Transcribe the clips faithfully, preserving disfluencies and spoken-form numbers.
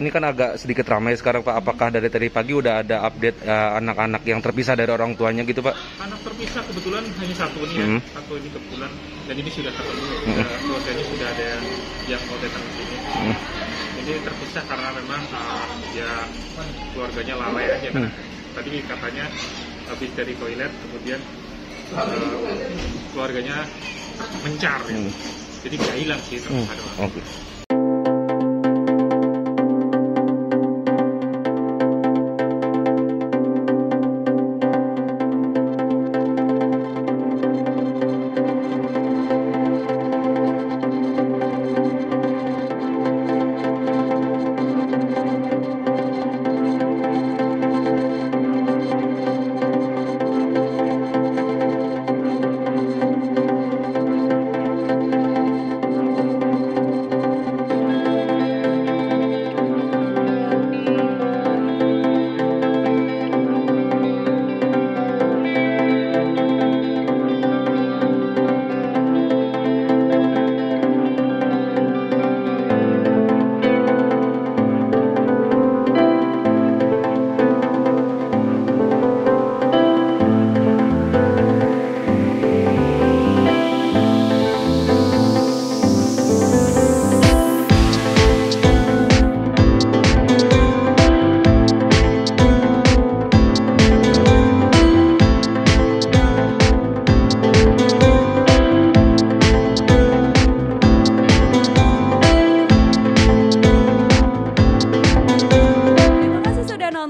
Pak, ini kan agak sedikit ramai sekarang Pak. Apakah dari tadi pagi udah ada update anak-anak uh, yang terpisah dari orang tuanya gitu Pak? Anak terpisah kebetulan hanya satu ini ya, hmm. satu ini kebetulan. Dan ini sudah ketemu, keluarganya hmm. sudah ada yang mau datang ke sini. Hmm. Ini terpisah karena memang uh, ya keluarganya lalai aja. Hmm. Kan? Tadi katanya habis dari toilet, kemudian uh, keluarganya mencar ya. Hmm. Jadi nggak hilang sih terpisah doang. Hmm. Okay.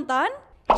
Nonton,